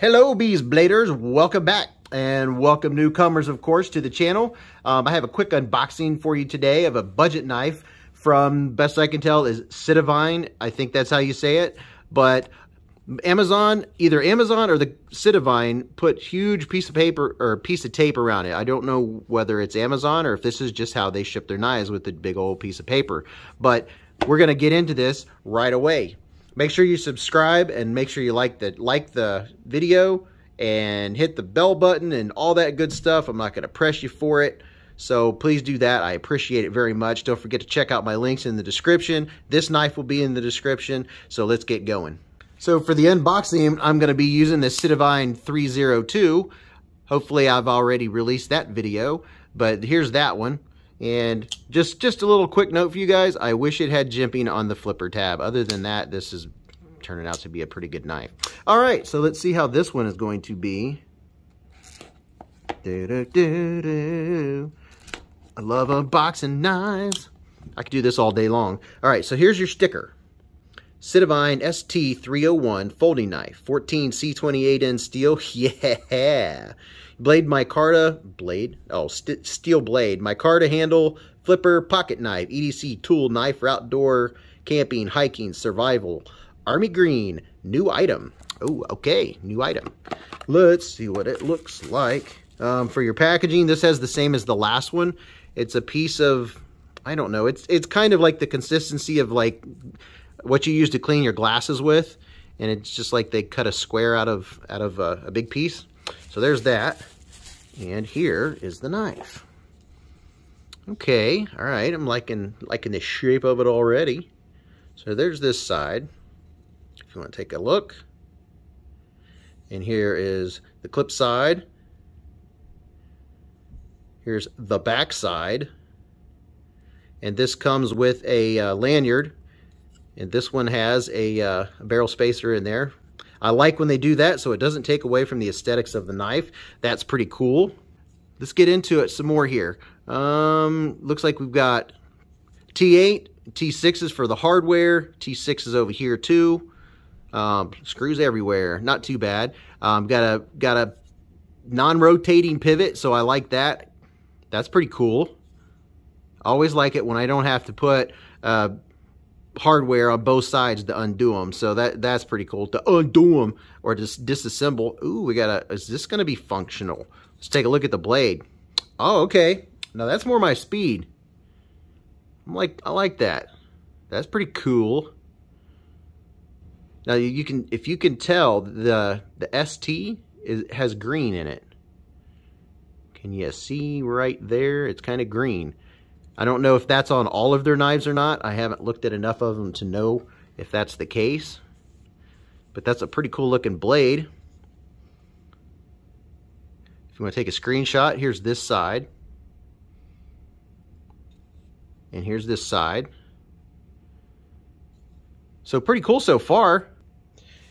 Hello Bees Bladers, welcome back, and welcome newcomers of course to the channel. I have a quick unboxing for you today of a budget knife from, best I can tell, is Sitivien. I think that's how you say it, but Amazon, either Amazon or the Sitivien put huge piece of paper or piece of tape around it. I don't know whether it's Amazon or if this is just how they ship their knives, with the big old piece of paper, but we're gonna get into this right away. Make sure you subscribe and make sure you like the video and hit the bell button and all that good stuff. I'm not going to press you for it, so please do that. I appreciate it very much. Don't forget to check out my links in the description. This knife will be in the description, so let's get going. So for the unboxing, I'm going to be using the Sitivien 302. Hopefully I've already released that video, but here's that one. And just a little quick note for you guys, I wish it had jimping on the flipper tab. Other than that, this is turning out to be a pretty good knife. All right, so let's see how this one is going to be. Doo-doo-doo-doo. I love unboxing knives. I could do this all day long. All right, so here's your sticker. Sitivien ST301 folding knife, 14C28N steel. Yeah. Blade micarta, steel blade, micarta handle, flipper, pocket knife, EDC tool knife for outdoor camping, hiking, survival. Army green, new item. Oh, okay, new item. Let's see what it looks like. For your packaging, this has the same as the last one. It's a piece of, I don't know, it's kind of like the consistency of like what you use to clean your glasses with, and it's just like they cut a square out of a big piece. So there's that, and here is the knife. Okay, all right, I'm liking the shape of it already. So there's this side, if you want to take a look, and here is the clip side. Here's the back side, and this comes with a lanyard. And this one has a barrel spacer in there. I like when they do that, so it doesn't take away from the aesthetics of the knife. That's pretty cool. Let's get into it some more here. Looks like we've got T8, T6 is for the hardware. T6 is over here too. Screws everywhere, not too bad. Got a non-rotating pivot, so I like that. That's pretty cool. I always like it when I don't have to put hardware on both sides to undo them, so that's pretty cool to undo them or just disassemble. Ooh, we got a, is this going to be functional? Let's take a look at the blade. Oh, okay, now that's more my speed. I like that. That's pretty cool. Now you can, if you can tell, the ST has green in it. Can you see right there? It's kind of green. I don't know if that's on all of their knives or not. I haven't looked at enough of them to know if that's the case. But that's a pretty cool looking blade. If you want to take a screenshot, here's this side. And here's this side. So pretty cool so far.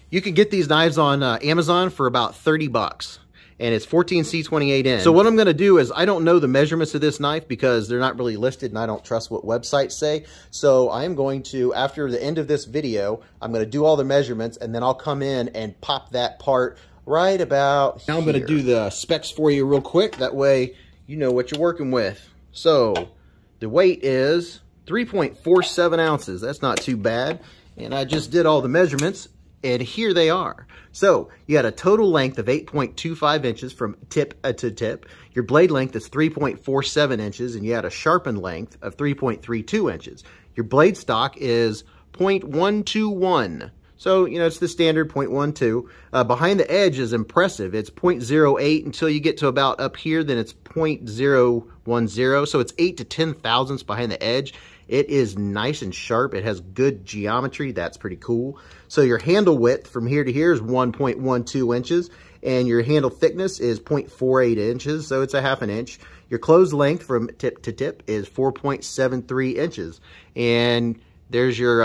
You can get these knives on Amazon for about 30 bucks. And it's 14C28N. So what I'm going to do is, I don't know the measurements of this knife because they're not really listed and I don't trust what websites say. So I'm going to, after the end of this video, I'm going to do all the measurements and then I'll come in and pop that part right about here. Now I'm going to do the specs for you real quick. That way you know what you're working with. So the weight is 3.47 ounces. That's not too bad. And I just did all the measurements. And here they are. So you got a total length of 8.25 inches from tip to tip. Your blade length is 3.47 inches, and you had a sharpened length of 3.32 inches. Your blade stock is 0.121. So, you know, it's the standard 0.12. Behind the edge is impressive. It's 0.08 until you get to about up here, then it's 0.010. So it's 8 to 10 thousandths behind the edge. It is nice and sharp. It has good geometry. That's pretty cool. So your handle width from here to here is 1.12 inches, and your handle thickness is 0.48 inches, so it's a half an inch. Your closed length from tip to tip is 4.73 inches. And there's your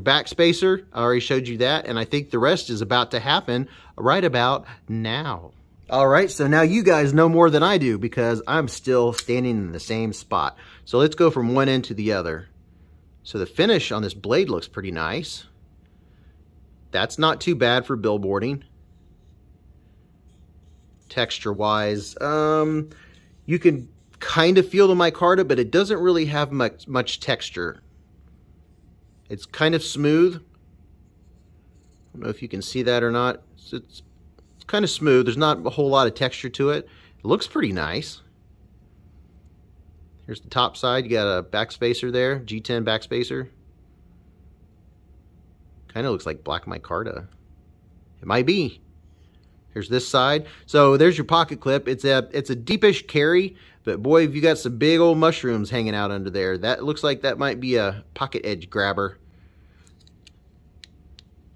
back spacer. I already showed you that, and I think the rest is about to happen right about now. All right, so now you guys know more than I do because I'm still standing in the same spot. So let's go from one end to the other. So the finish on this blade looks pretty nice. That's not too bad for billboarding. texture-wise. You can kind of feel the micarta, but it doesn't really have much texture. It's kind of smooth. I don't know if you can see that or not. It's kind of smooth. There's not a whole lot of texture to it. It looks pretty nice. Here's the top side. You got a backspacer there, G10 backspacer. Kind of looks like black micarta. It might be. Here's this side. So there's your pocket clip. It's a deepish carry, but boy, if you got some big old mushrooms hanging out under there. That looks like that might be a pocket edge grabber.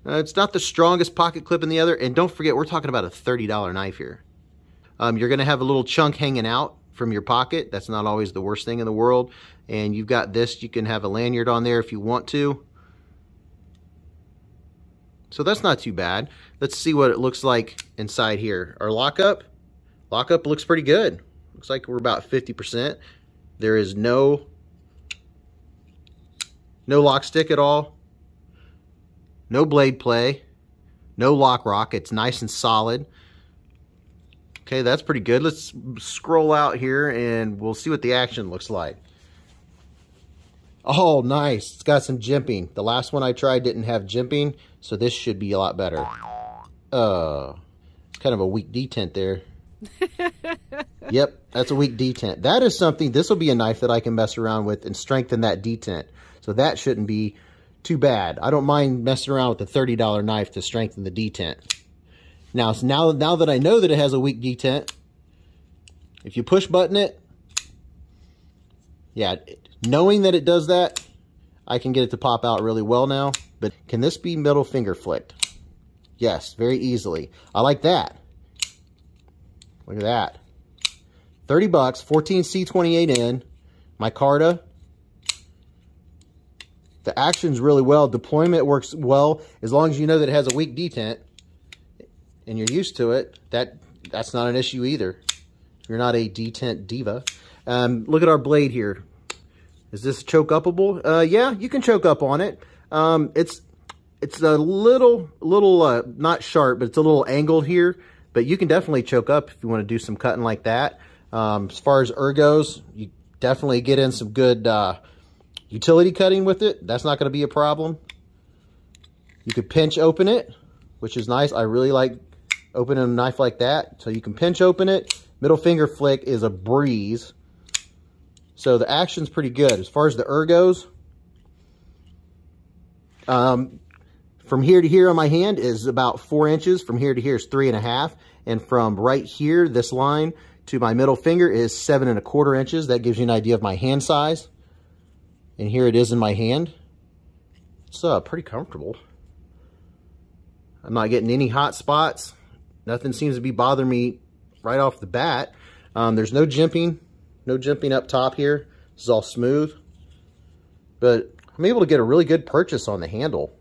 It's not the strongest pocket clip in the other, and don't forget, we're talking about a $30 knife here. You're going to have a little chunk hanging out from your pocket. That's not always the worst thing in the world. And you've got this. You can have a lanyard on there if you want to. So that's not too bad. Let's see what it looks like inside here. Our lockup looks pretty good. Looks like we're about 50%. There is no lock stick at all. No blade play. No lock rock. It's nice and solid. Okay, that's pretty good. Let's scroll out here and we'll see what the action looks like. Oh, nice. It's got some jimping. The last one I tried didn't have jimping, so this should be a lot better. It's kind of a weak detent there. Yep, that's a weak detent. That is something, this will be a knife that I can mess around with and strengthen that detent. So that shouldn't be too bad. I don't mind messing around with the $30 knife to strengthen the detent. Now that I know that it has a weak detent, if you push button it, yeah, knowing that it does that, I can get it to pop out really well now. But can this be middle finger flicked? Yes, very easily. I like that. Look at that. 30 bucks, 14C28N, micarta. The action's really well. Deployment works well as long as you know that it has a weak detent. And you're used to it, that's not an issue either. You're not a detent diva. Look at our blade here. Is this choke upable? Yeah, you can choke up on it. It's a little not sharp, but it's a little angled here. But you can definitely choke up if you want to do some cutting like that. As far as ergos, you definitely get in some good utility cutting with it. That's not going to be a problem. You could pinch open it, which is nice. I really like opening a knife like that. So you can pinch open it. Middle finger flick is a breeze. So the action's pretty good. As far as the ergos, from here to here on my hand is about 4 inches. From here to here is 3.5. And from right here, this line, to my middle finger is 7.25 inches. That gives you an idea of my hand size. And here it is in my hand. It's pretty comfortable. I'm not getting any hot spots. Nothing seems to be bothering me right off the bat. There's no jimping up top here. This is all smooth, but I'm able to get a really good purchase on the handle.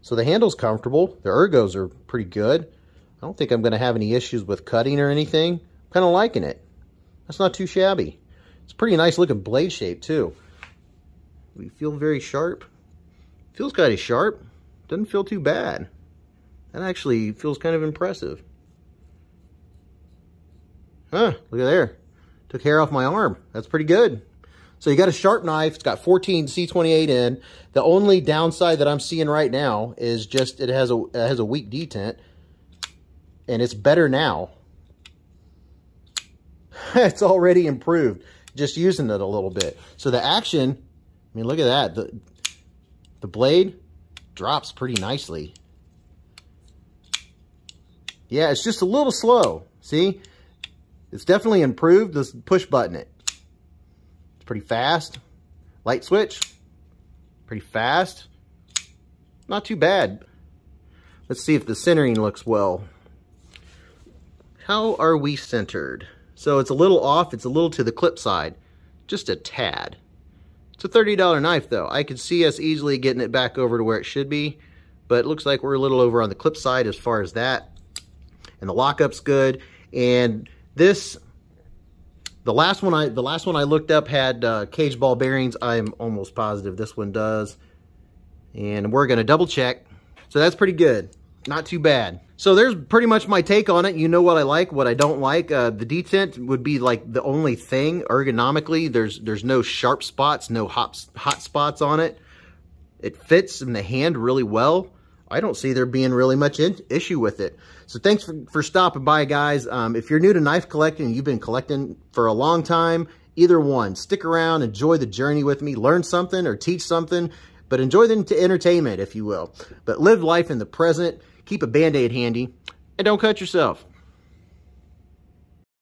So the handle's comfortable. The ergos are pretty good. I don't think I'm going to have any issues with cutting or anything. I'm kind of liking it. That's not too shabby. It's a pretty nice looking blade shape too. We feel very sharp. Feels kind of sharp. Doesn't feel too bad. That actually feels kind of impressive. Huh, look at there. Took hair off my arm. That's pretty good. So you got a sharp knife. It's got 14C28N. The only downside that I'm seeing right now is just it has a weak detent. And it's better now. It's already improved. Just using it a little bit. So the action, I mean, look at that. The blade drops pretty nicely. Yeah, it's just a little slow. See? It's definitely improved. Let's push button it. It's pretty fast. Light switch. Pretty fast. Not too bad. Let's see if the centering looks well. How are we centered? So it's a little off. It's a little to the clip side. Just a tad. It's a $30 knife, though. I could see us easily getting it back over to where it should be. But it looks like we're a little over on the clip side as far as that. And the lockup's good. And this, the last one I looked up had cage ball bearings. I'm almost positive this one does. And we're going to double check. So that's pretty good. Not too bad. So there's pretty much my take on it. You know what I like, what I don't like. The detent would be like the only thing ergonomically. There's no sharp spots, no hot spots on it. It fits in the hand really well. I don't see there being really much issue with it. So thanks for stopping by, guys. If you're new to knife collecting, you've been collecting for a long time, either one, stick around, enjoy the journey with me, learn something or teach something, but enjoy the entertainment, if you will. But live life in the present. Keep a Band-Aid handy, and don't cut yourself.